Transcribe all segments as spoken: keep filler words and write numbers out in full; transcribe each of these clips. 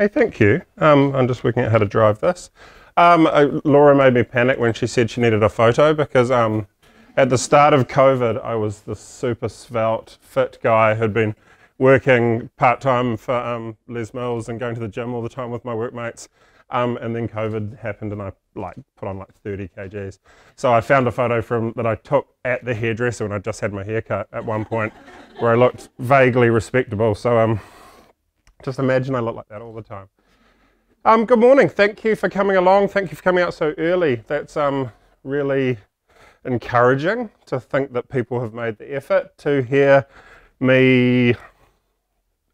Hey, thank you. Um, I'm just working out how to drive this. Um, I, Laura made me panic when she said she needed a photo because um, at the start of COVID, I was the super svelte, fit guy who'd been working part-time for um, Les Mills and going to the gym all the time with my workmates. Um, and then COVID happened and I like put on like thirty kgs. So I found a photo from that I took at the hairdresser when I just had my haircut at one point where I looked vaguely respectable. So um, just imagine I look like that all the time. Um, good morning. Thank you for coming along. Thank you for coming out so early. That's um, really encouraging to think that people have made the effort to hear me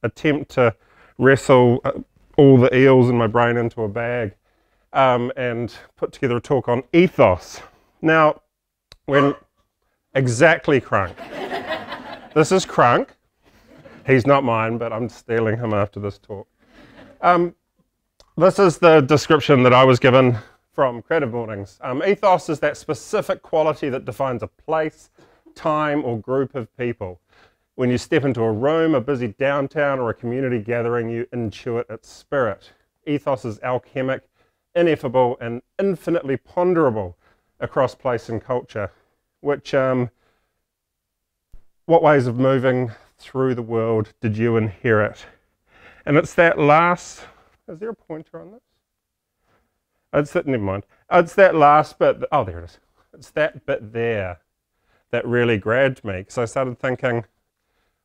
attempt to wrestle uh, all the eels in my brain into a bag um, and put together a talk on ethos. Now, when exactly Crunk. This is Crunk. He's not mine, but I'm stealing him after this talk. Um, this is the description that I was given from Creative Mornings. Um, ethos is that specific quality that defines a place, time, or group of people. When you step into a room, a busy downtown, or a community gathering, you intuit its spirit. Ethos is alchemic, ineffable, and infinitely ponderable across place and culture. Which, um, what ways of moving through the world did you inherit? And it's that last, is there a pointer on this? It's that, never mind. It's that last bit, oh there it is. It's that bit there that really grabbed me, because I started thinking,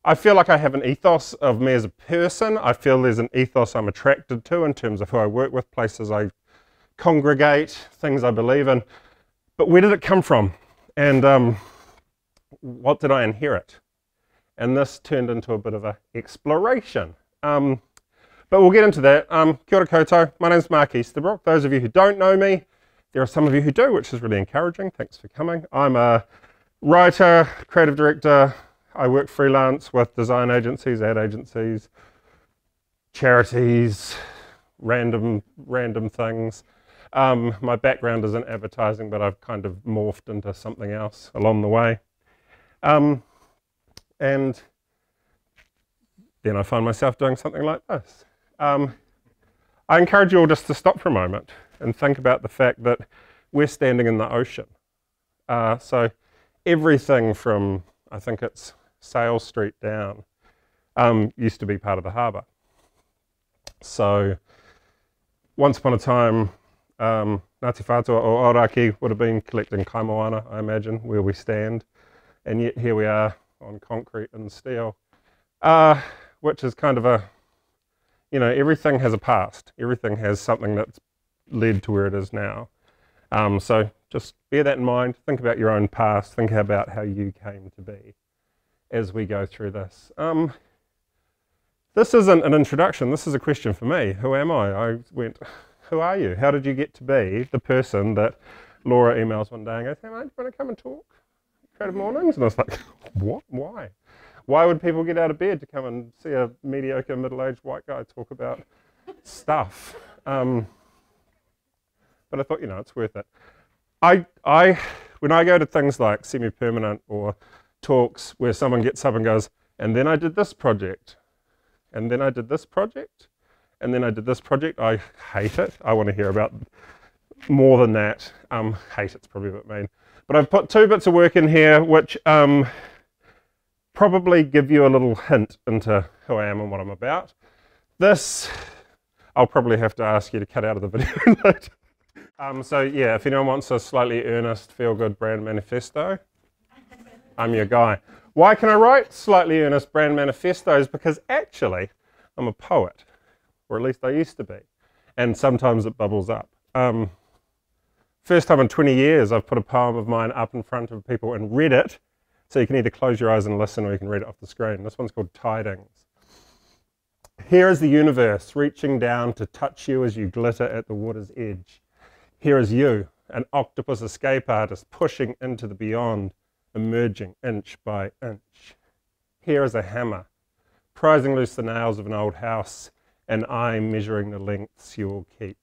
I feel like I have an ethos of me as a person. I feel there's an ethos I'm attracted to in terms of who I work with, places I congregate, things I believe in. But where did it come from? And um, what did I inherit? And this turned into a bit of an exploration. Um, but we'll get into that. Um, kia ora koutou. My name's Mark Easterbrook. Those of you who don't know me, there are some of you who do, which is really encouraging. Thanks for coming. I'm a writer, creative director. I work freelance with design agencies, ad agencies, charities, random random things. Um, my background is in advertising, but I've kind of morphed into something else along the way. Um, and then I find myself doing something like this. Um, I encourage you all just to stop for a moment and think about the fact that we're standing in the ocean. Uh, so everything from, I think it's Sail Street down, um, used to be part of the harbour. So once upon a time, um, Ngāti Whātua o Ōrākei would have been collecting kai moana, I imagine, where we stand. And yet here we are on concrete and steel, uh, which is kind of a, you know, everything has a past. Everything has something that's led to where it is now. Um, so just bear that in mind, think about your own past, think about how you came to be as we go through this. Um, this isn't an introduction, this is a question for me. Who am I? I went, who are you? How did you get to be the person that Laura emails one day and goes, hey mate, do you want to come and talk? Creative Mornings? And I was like, what? Why? Why would people get out of bed to come and see a mediocre middle-aged white guy talk about stuff? Um, but I thought, you know, it's worth it. I, I, when I go to things like semi-permanent or talks where someone gets up and goes, and then I did this project, and then I did this project, and then I did this project, I hate it. I want to hear about more than that. Um, hate it's probably what I mean. But I've put two bits of work in here which um, probably give you a little hint into who I am and what I'm about. This, I'll probably have to ask you to cut out of the video later. Um, so yeah, if anyone wants a slightly earnest, feel-good brand manifesto, I'm your guy. Why can I write slightly earnest brand manifestos? Because actually, I'm a poet, or at least I used to be, and sometimes it bubbles up. Um, first time in twenty years I've put a poem of mine up in front of people and read it, so you can either close your eyes and listen or you can read it off the screen. This one's called Tidings. Here is the universe reaching down to touch you as you glitter at the water's edge. Here is you, an octopus escape artist pushing into the beyond, emerging inch by inch. Here is a hammer, prizing loose the nails of an old house, and I measuring the lengths you will keep.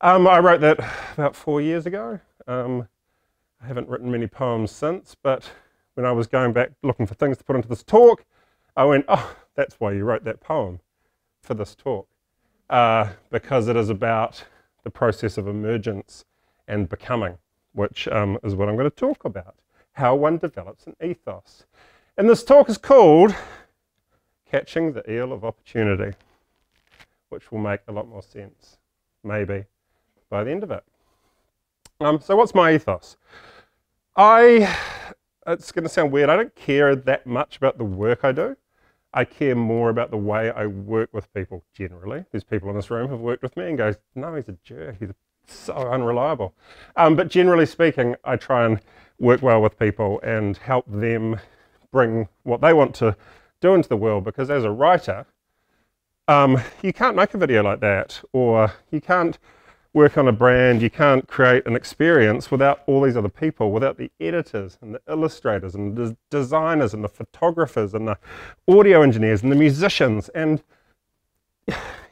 Um, I wrote that about four years ago. Um, I haven't written many poems since, but when I was going back looking for things to put into this talk, I went, oh, that's why you wrote that poem for this talk. uh, because it is about the process of emergence and becoming, which um, is what I'm going to talk about, how one develops an ethos. And this talk is called Catching the Eel of Opportunity, which will make a lot more sense, maybe, by the end of it. Um, so what's my ethos? I, it's going to sound weird, I don't care that much about the work I do. I care more about the way I work with people generally. There's people in this room who've worked with me and go, no, he's a jerk, he's so unreliable. Um, but generally speaking, I try and work well with people and help them bring what they want to do into the world, because as a writer, um, you can't make a video like that, or you can't work on a brand, you can't create an experience without all these other people, without the editors and the illustrators and the designers and the photographers and the audio engineers and the musicians. And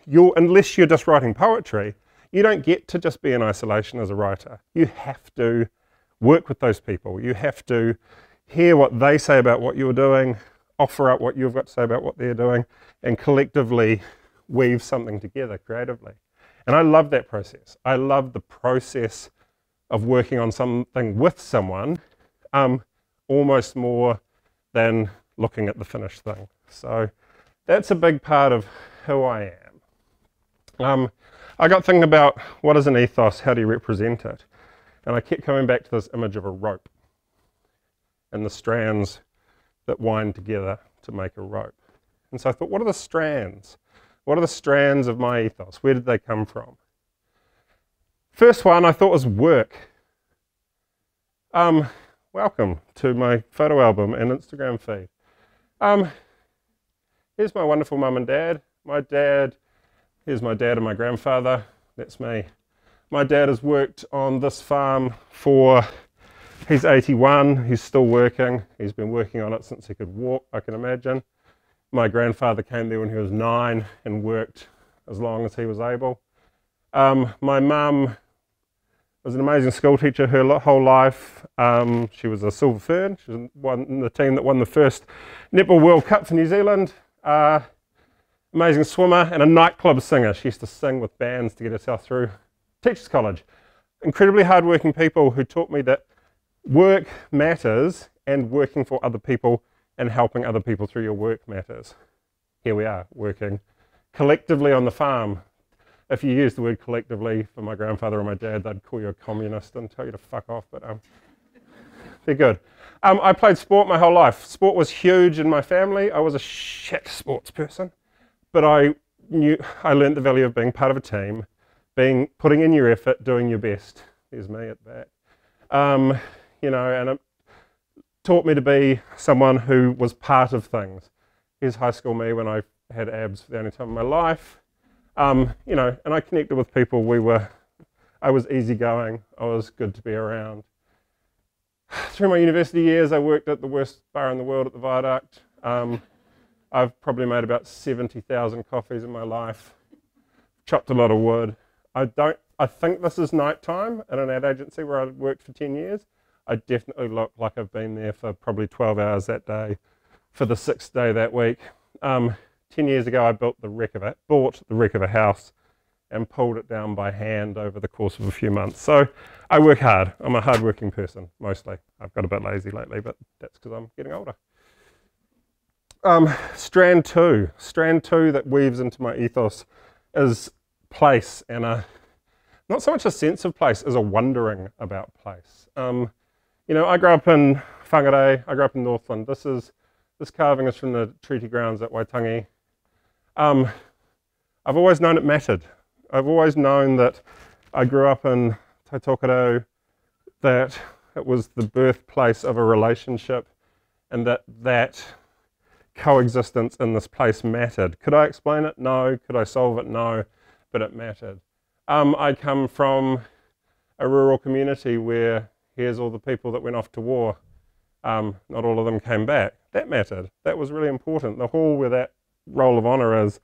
you're, unless you're just writing poetry, you don't get to just be in isolation as a writer. You have to work with those people. You have to hear what they say about what you're doing, offer up what you've got to say about what they're doing, and collectively weave something together creatively. And I love that process. I love the process of working on something with someone, um, almost more than looking at the finished thing. So that's a big part of who I am. Um, I got thinking about what is an ethos, how do you represent it? And I kept coming back to this image of a rope and the strands that wind together to make a rope. And so I thought, what are the strands? What are the strands of my ethos? Where did they come from? First one I thought was work. Um, welcome to my photo album and Instagram feed. Um, here's my wonderful mum and dad. My dad, here's my dad and my grandfather. That's me. My dad has worked on this farm for, he's eighty-one, he's still working. He's been working on it since he could walk, I can imagine. My grandfather came there when he was nine and worked as long as he was able. Um, my mum was an amazing school teacher her whole life. Um, she was a Silver Fern. She was in the team that won the first Netball World Cup for New Zealand. Uh, amazing swimmer and a nightclub singer. She used to sing with bands to get herself through Teachers College. Incredibly hardworking people who taught me that work matters, and working for other people and helping other people through your work matters. Here we are, working collectively on the farm. If you use the word collectively for my grandfather or my dad, they'd call you a communist and tell you to fuck off, but um, they're good. Um, I played sport my whole life. Sport was huge in my family. I was a shit sports person, but I knew, I learned the value of being part of a team, being, putting in your effort, doing your best. There's me at that. Um, you know, and I'm, taught me to be someone who was part of things. Here's high school me when I had abs for the only time in my life. Um, you know, and I connected with people. We were, I was easygoing. I was good to be around. Through my university years, I worked at the worst bar in the world at the Viaduct. Um, I've probably made about seventy thousand coffees in my life. Chopped a lot of wood. I don't, I think this is nighttime at an ad agency where I worked for ten years. I definitely look like I've been there for probably twelve hours that day, for the sixth day that week. Um, ten years ago I built the wreck of it, bought the wreck of a house and pulled it down by hand over the course of a few months. So I work hard. I'm a hard-working person, mostly. I've got a bit lazy lately, but that's because I'm getting older. Um, strand two. Strand two that weaves into my ethos is place, and a, not so much a sense of place as a wondering about place. Um, You know, I grew up in Whangarei, I grew up in Northland. This is, this carving is from the treaty grounds at Waitangi. Um, I've always known it mattered. I've always known that I grew up in Taitokoro, that it was the birthplace of a relationship, and that that coexistence in this place mattered. Could I explain it? No. Could I solve it? No. But it mattered. Um, I come from a rural community where here's all the people that went off to war. Um, not all of them came back. That mattered. That was really important. The hall where that roll of honour is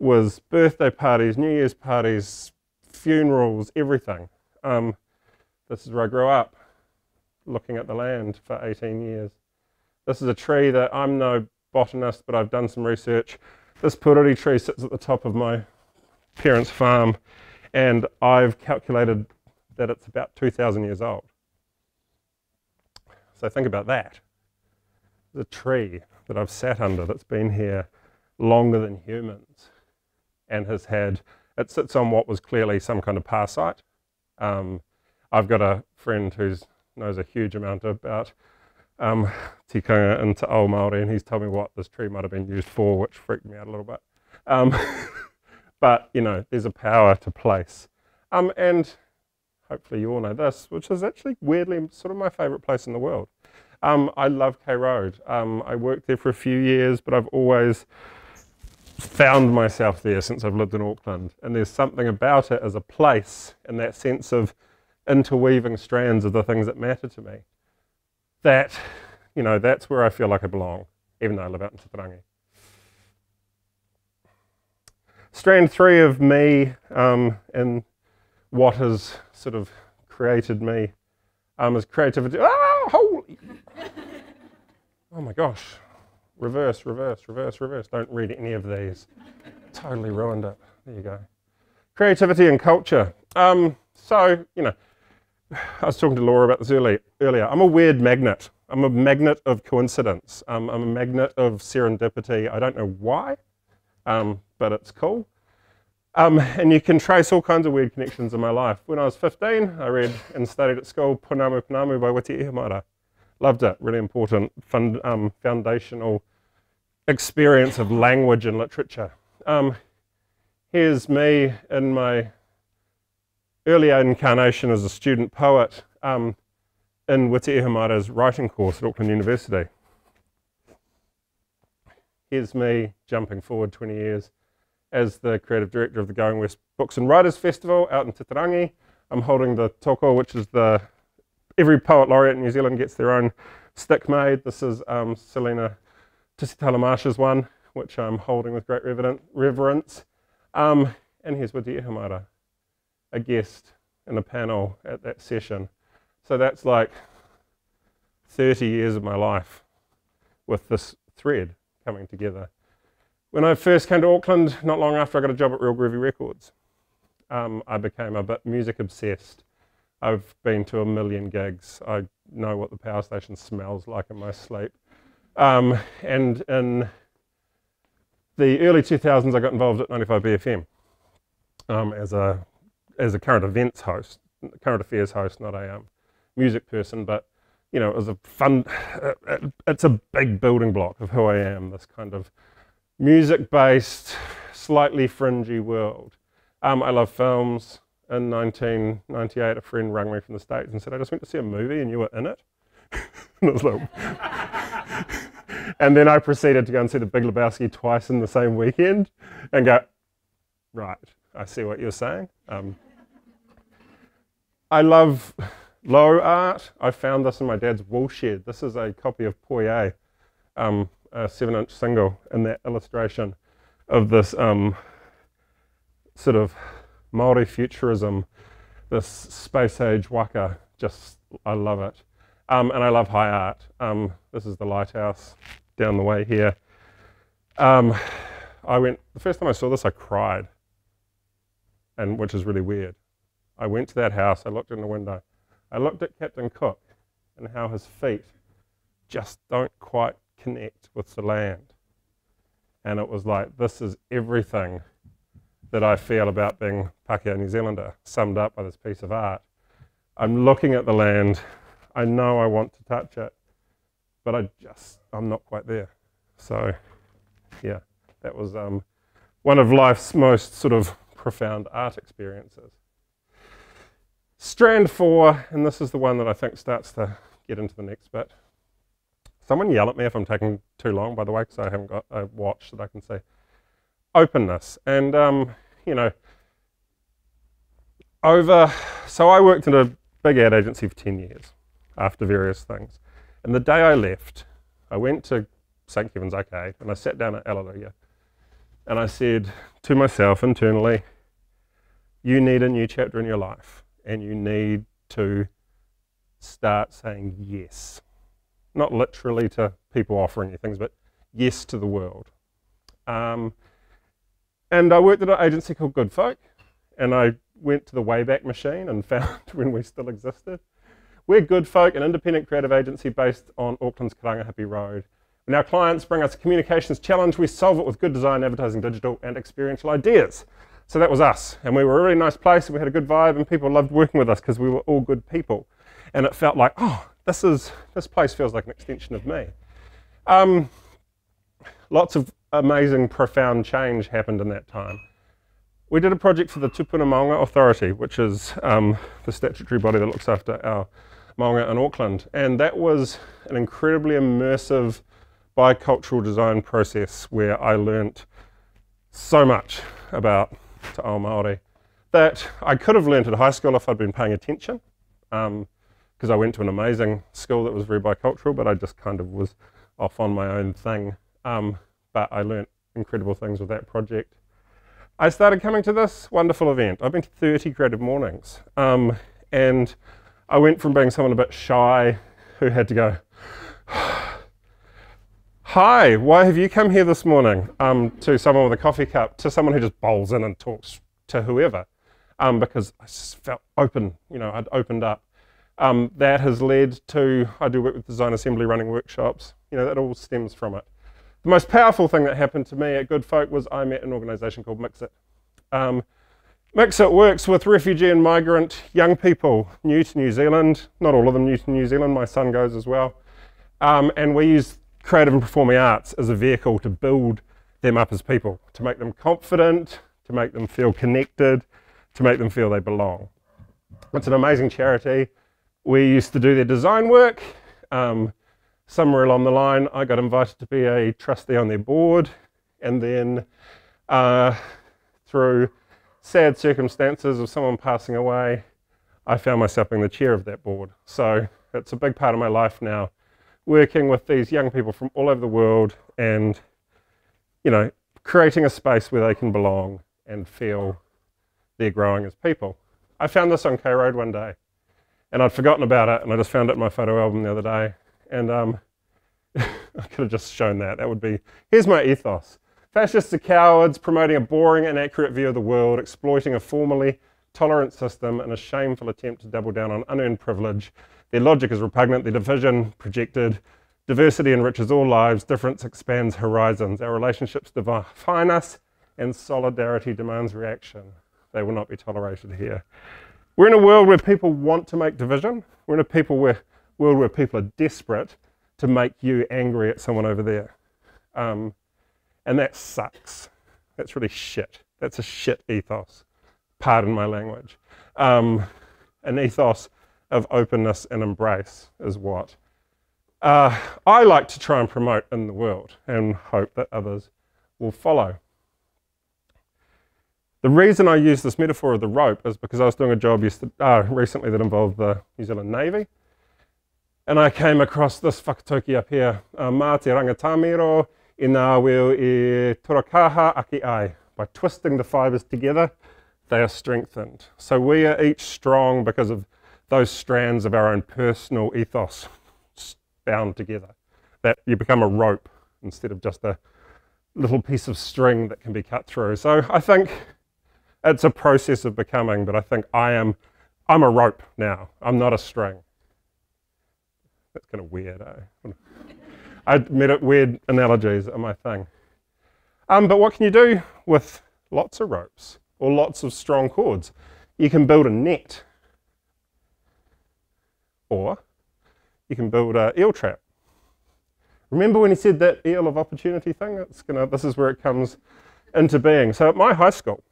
was birthday parties, New Year's parties, funerals, everything. Um, this is where I grew up, looking at the land for eighteen years. This is a tree that, I'm no botanist, but I've done some research. This pururi tree sits at the top of my parents' farm, and I've calculated that it's about two thousand years old. So think about that. The tree that I've sat under that's been here longer than humans and has had, it sits on what was clearly some kind of pa site. Um, I've got a friend who knows a huge amount about um, tikanga and te ao Māori, and he's told me what this tree might have been used for, which freaked me out a little bit. Um, but, you know, there's a power to place. Um, and hopefully you all know this, which is actually weirdly sort of my favourite place in the world. Um, I love K Road. Um, I worked there for a few years, but I've always found myself there since I've lived in Auckland. And there's something about it as a place and that sense of interweaving strands of the things that matter to me. That, you know, that's where I feel like I belong, even though I live out in Titirangi. Strand three of me um, and what has sort of created me um, is creativity. Oh, holy! Oh my gosh. Reverse, reverse, reverse, reverse. Don't read any of these. Totally ruined it. There you go. Creativity and culture. Um, so, you know, I was talking to Laura about this early, earlier. I'm a weird magnet. I'm a magnet of coincidence. Um, I'm a magnet of serendipity. I don't know why, um, but it's cool. Um, and you can trace all kinds of weird connections in my life. When I was fifteen, I read and studied at school Pūnamu Pūnamu by Witi Ihimaera. Loved it. Really important fund, um, foundational experience of language and literature. Um, here's me in my early incarnation as a student poet um, in Witi Ihimaera's writing course at Auckland University. Here's me jumping forward twenty years as the creative director of the Going West Books and Writers Festival out in Titirangi. I'm holding the toko, which is the, every poet laureate in New Zealand gets their own stick made. This is um, Selina Tusitala Marsh's one, which I'm holding with great reverence. Um, and here's Witi Ihimaera, a guest in a panel at that session. So that's like thirty years of my life with this thread coming together. When I first came to Auckland, not long after I got a job at Real Groovy Records, um, I became a bit music obsessed. I've been to a million gigs. I know what the power station smells like in my sleep. Um, and in the early two thousands, I got involved at ninety five B F M um, as a as a current events host, current affairs host, not a um, music person. But you know, it was a fun. It, it's a big building block of who I am. This kind of music-based, slightly fringy world. Um, I love films. In nineteen ninety-eight, a friend rang me from the States and said, I just went to see a movie and you were in it. And I was like, and then I proceeded to go and see The Big Lebowski twice in the same weekend and go, right, I see what you're saying. Um, I love low art. I found this in my dad's wool shed. This is a copy of Poirier, um, a seven-inch single, and that illustration of this um, sort of Maori futurism, this space age waka, just, I love it. Um, and I love high art. Um, this is the lighthouse down the way here. Um, I went, the first time I saw this I cried, and which is really weird. I went to that house, I looked in the window, I looked at Captain Cook and how his feet just don't quite connect with the land. And it was like, this is everything that I feel about being Pākehā New Zealander, summed up by this piece of art. I'm looking at the land, I know I want to touch it, but I just, I'm not quite there. So yeah, that was um, one of life's most sort of profound art experiences. Strand four, and this is the one that I think starts to get into the next bit. Someone yell at me if I'm taking too long, by the way, because I haven't got a watch that I can see. Openness, and um, you know, over, so I worked in a big ad agency for ten years after various things, and the day I left I went to Saint Kevin's arcade and I sat down at Alleluia and I said to myself internally, you need a new chapter in your life and you need to start saying yes, not literally to people offering you things, but yes to the world. Um, And I worked at an agency called Good Folk, and I went to the Wayback Machine and found when we still existed. We're Good Folk, an independent creative agency based on Auckland's Karangahape Road. When our clients bring us a communications challenge, we solve it with good design, advertising, digital and experiential ideas. So that was us, and we were a really nice place, and we had a good vibe, and people loved working with us because we were all good people. And it felt like, oh, this, is, this place feels like an extension of me. Um, lots of amazing, profound change happened in that time. We did a project for the Tupuna Maunga Authority, which is um, the statutory body that looks after our Maunga in Auckland. And that was an incredibly immersive bicultural design process where I learnt so much about te ao Māori that I could have learnt at high school if I'd been paying attention, because um, I went to an amazing school that was very bicultural, but I just kind of was off on my own thing. Um, but I learnt incredible things with that project. I started coming to this wonderful event. I've been to thirty Creative Mornings, um, and I went from being someone a bit shy who had to go, hi, why have you come here this morning? Um, to someone with a coffee cup, to someone who just bowls in and talks to whoever, um, because I just felt open, you know, I'd opened up. Um, that has led to, I do work with Design Assembly, running workshops, you know, that all stems from it. The most powerful thing that happened to me at Good Folk was I met an organisation called Mixit. Um, Mixit works with refugee and migrant young people new to New Zealand, not all of them new to New Zealand, my son goes as well, um, and we use creative and performing arts as a vehicle to build them up as people, to make them confident, to make them feel connected, to make them feel they belong. It's an amazing charity. We used to do their design work. Um, somewhere along the line, I got invited to be a trustee on their board, and then uh, through sad circumstances of someone passing away, I found myself being the chair of that board. So it's a big part of my life now, working with these young people from all over the world and, you know, creating a space where they can belong and feel they're growing as people. I found this on K Road one day, and I'd forgotten about it, and I just found it in my photo album the other day, and um, I could have just shown that. That would be, here's my ethos. Fascists are cowards, promoting a boring, inaccurate view of the world, exploiting a formerly tolerant system in a shameful attempt to double down on unearned privilege. Their logic is repugnant, their division projected. Diversity enriches all lives, difference expands horizons. Our relationships define us, and solidarity demands reaction. They will not be tolerated here. We're in a world where people want to make division. We're in a people where, world where people are desperate to make you angry at someone over there. Um, and that sucks. That's really shit. That's a shit ethos. Pardon my language. Um, an ethos of openness and embrace is what uh, I like to try and promote in the world, and hope that others will follow. The reason I use this metaphor of the rope is because I was doing a job yesterday, uh, recently that involved the New Zealand Navy, and I came across this whakatauki up here, uh, Mā te rangatamiro i ngā weo e torakaha aki ai. By twisting the fibres together, they are strengthened. So we are each strong because of those strands of our own personal ethos bound together. That you become a rope instead of just a little piece of string that can be cut through. So I think it's a process of becoming, but I think I am, I'm a rope now. I'm not a string. That's kind of weird, eh? I made it weird analogies are my thing. Um, but what can you do with lots of ropes or lots of strong cords? You can build a net, or you can build an eel trap. Remember when he said that eel of opportunity thing? It's gonna, this is where it comes into being. So at my high school,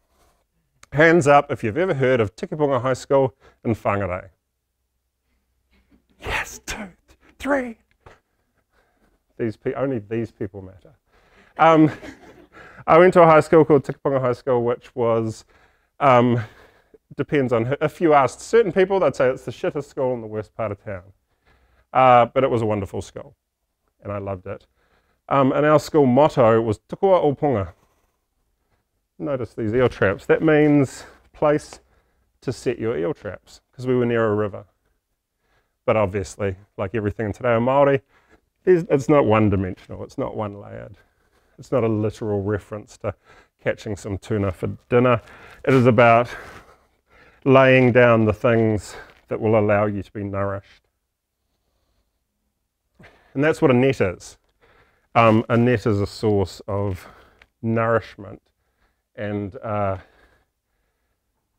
hands up if you've ever heard of Tikipunga High School in Whangarei. Yes, two, three. These pe only these people matter. Um, I went to a high school called Tikipunga High School, which was, um, depends on who. If you asked certain people, they'd say it's the shittest school in the worst part of town. Uh, but it was a wonderful school, and I loved it. Um, and our school motto was Tukua o Punga. Notice these eel traps. That means place to set your eel traps, because we were near a river. But obviously, like everything in te reo Māori, it's not one dimensional, it's not one layered. It's not a literal reference to catching some tuna for dinner. It is about laying down the things that will allow you to be nourished. And that's what a net is. Um, a net is a source of nourishment. And uh,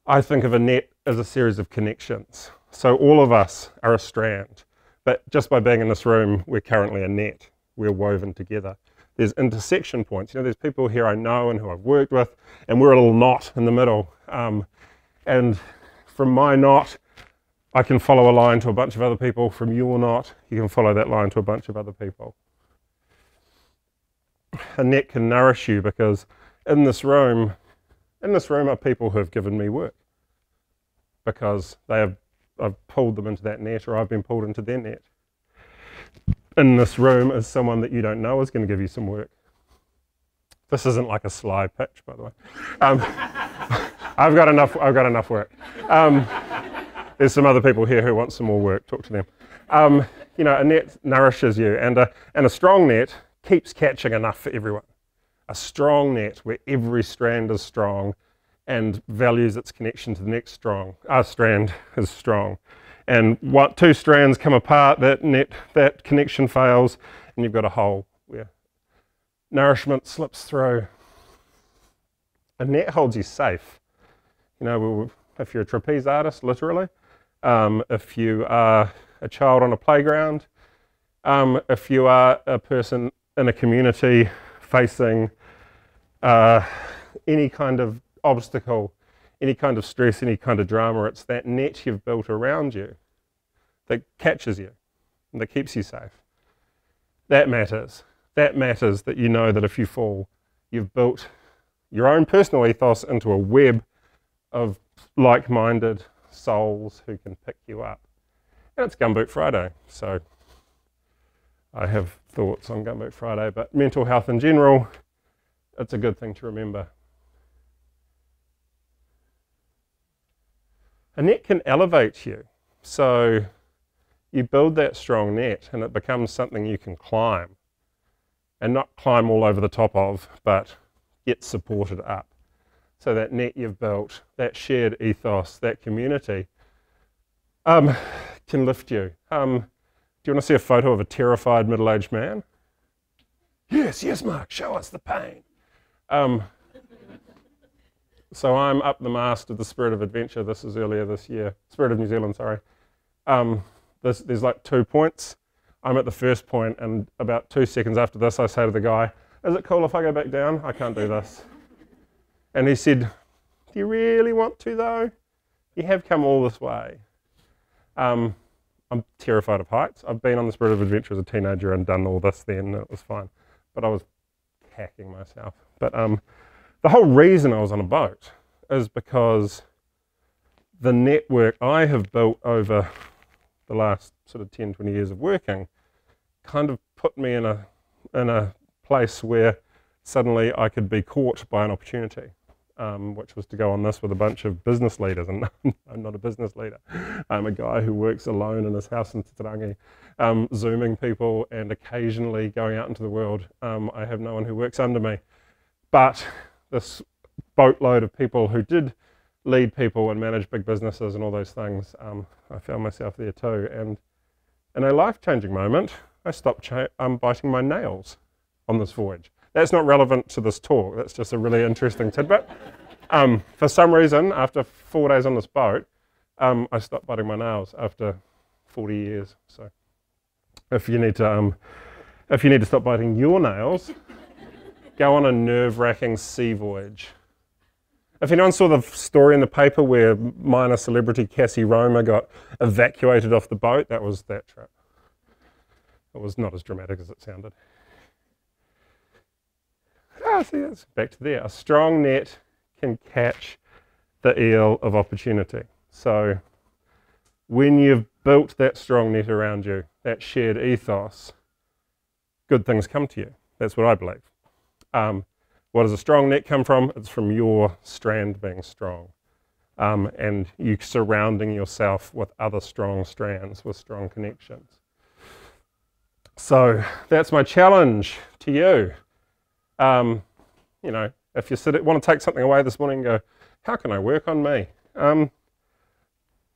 I think of a net as a series of connections. So all of us are a strand, but just by being in this room, we're currently a net. We're woven together. There's intersection points. You know, there's people here I know and who I've worked with, and we're a little knot in the middle. Um, and from my knot, I can follow a line to a bunch of other people. From your knot, you can follow that line to a bunch of other people. A net can nourish you because in this room, in this room are people who have given me work because they have, I've pulled them into that net, or I've been pulled into their net. In this room is someone that you don't know is going to give you some work. This isn't like a sly pitch, by the way. Um, I've got enough. I've got enough work. Um, there's some other people here who want some more work. Talk to them. Um, you know, a net nourishes you, and a and a strong net keeps catching enough for everyone. A strong net where every strand is strong, and values its connection to the next strong. Our strand is strong. And what, two strands come apart, that net, that connection fails, and you've got a hole where nourishment slips through. A net holds you safe. You know, if you're a trapeze artist, literally, um, if you are a child on a playground, um, if you are a person in a community facing uh, any kind of obstacle, any kind of stress, any kind of drama, it's that net you've built around you that catches you and that keeps you safe. That matters. That matters, that you know that if you fall, you've built your own personal ethos into a web of like-minded souls who can pick you up. And it's Gumboot Friday, so I have thoughts on Gumboot Friday, but mental health in general, it's a good thing to remember. A net can elevate you, so you build that strong net and it becomes something you can climb, and not climb all over the top of, but get supported up. So that net you've built, that shared ethos, that community um, can lift you. Um, do you want to see a photo of a terrified middle-aged man? Yes, yes, Mark, show us the pain. Um, So I'm up the mast of the Spirit of Adventure. This is earlier this year. Spirit of New Zealand, sorry. Um, this, there's like two points. I'm at the first point, and about two seconds after this, I say to the guy, is it cool if I go back down? I can't do this. And he said, do you really want to, though? You have come all this way. Um, I'm terrified of heights. I've been on the Spirit of Adventure as a teenager and done all this then. It was fine. But I was hacking myself. But um. The whole reason I was on a boat is because the network I have built over the last sort of ten, twenty years of working kind of put me in a, in a place where suddenly I could be caught by an opportunity, um, which was to go on this with a bunch of business leaders. And I'm not a business leader. I'm a guy who works alone in his house in Titirangi, um, Zooming people and occasionally going out into the world. Um, I have no one who works under me. But this boatload of people who did lead people and manage big businesses and all those things, um, I found myself there too. And in a life-changing moment, I stopped cha um, biting my nails on this voyage. That's not relevant to this talk, that's just a really interesting tidbit. Um, for some reason, after four days on this boat, um, I stopped biting my nails after forty years. So if you need to, um, if you need to stop biting your nails, go on a nerve-wracking sea voyage. If anyone saw the story in the paper where minor celebrity Cassie Roma got evacuated off the boat, that was that trip. It was not as dramatic as it sounded. Ah, see, that's back to there. A strong net can catch the eel of opportunity. So when you've built that strong net around you, that shared ethos, good things come to you. That's what I believe. Um, what does a strong net come from? It's from your strand being strong, um, and you surrounding yourself with other strong strands, with strong connections. So that's my challenge to you. Um, you know, if you sit, want to take something away this morning and go, how can I work on me? Um,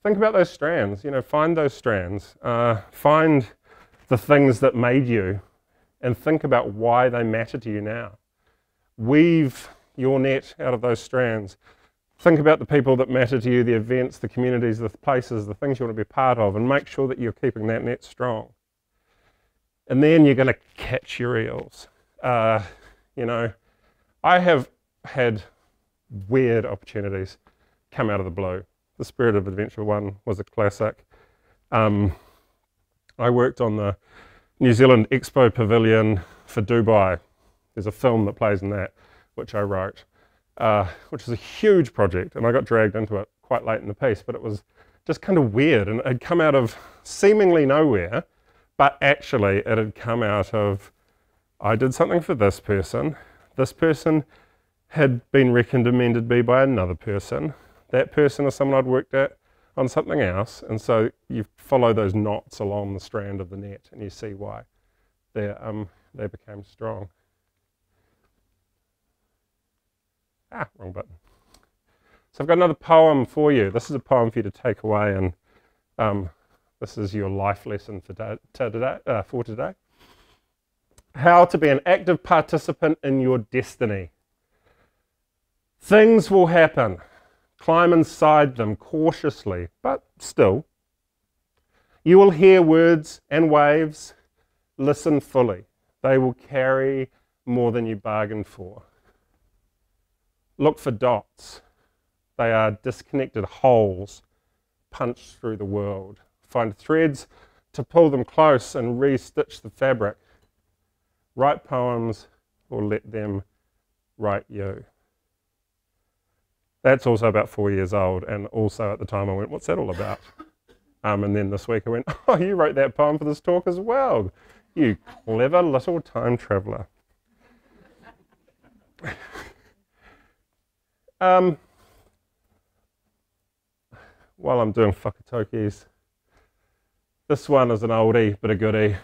think about those strands, you know, find those strands. Uh, find the things that made you and think about why they matter to you now. Weave your net out of those strands. Think about the people that matter to you, the events, the communities, the places, the things you want to be part of, and make sure that you're keeping that net strong. And then you're going to catch your eels. Uh, you know, I have had weird opportunities come out of the blue. The Spirit of Adventure one was a classic. Um, I worked on the New Zealand Expo Pavilion for Dubai. There's a film that plays in that, which I wrote, uh, which was a huge project, and I got dragged into it quite late in the piece, but it was just kind of weird, and it had come out of seemingly nowhere, but actually it had come out of, I did something for this person, this person had been recommended me by another person, that person is someone I'd worked at on something else, and so you follow those knots along the strand of the net, and you see why they, um, they became strong. Ah, wrong button. So I've got another poem for you. This is a poem for you to take away, and um, this is your life lesson for, da to today, uh, for today. How to be an active participant in your destiny. Things will happen. Climb inside them cautiously, but still. You will hear words and waves. Listen fully. They will carry more than you bargained for. Look for dots. They are disconnected holes punched through the world. Find threads to pull them close and re-stitch the fabric. Write poems or let them write you. That's also about four years old, and also at the time I went, what's that all about? Um, and then this week I went, oh, you wrote that poem for this talk as well. You clever little time traveller. Um, while I'm doing whakatokis, this one is an oldie but a goodie.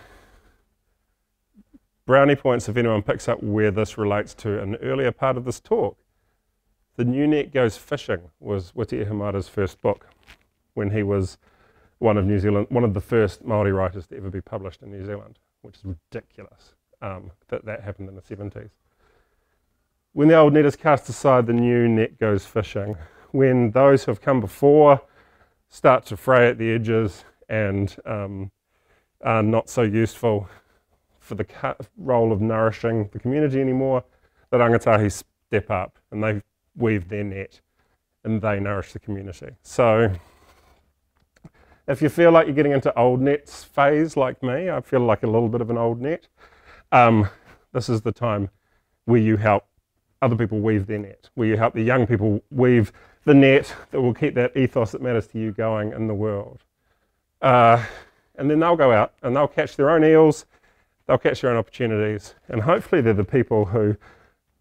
Brownie points if anyone picks up where this relates to an earlier part of this talk. The New Net Goes Fishing was Witi Ihimaera's first book, when he was one of New Zealand, one of the first Māori writers to ever be published in New Zealand, which is ridiculous um, that that happened in the seventies. When the old net is cast aside, the new net goes fishing. When those who have come before start to fray at the edges and um, are not so useful for the role of nourishing the community anymore, the rangatahi step up and they weave their net and they nourish the community. So if you feel like you're getting into old nets phase like me, I feel like a little bit of an old net, um, this is the time where you help other people weave their net, where you help the young people weave the net that will keep that ethos that matters to you going in the world. Uh, and then they'll go out and they'll catch their own eels, they'll catch their own opportunities, and hopefully they're the people who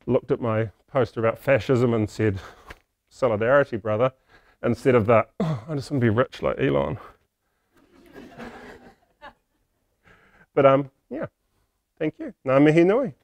looked at my poster about fascism and said, solidarity, brother, instead of that, oh, I just want to be rich like Elon. But um, yeah, thank you. Ngā mihi nui.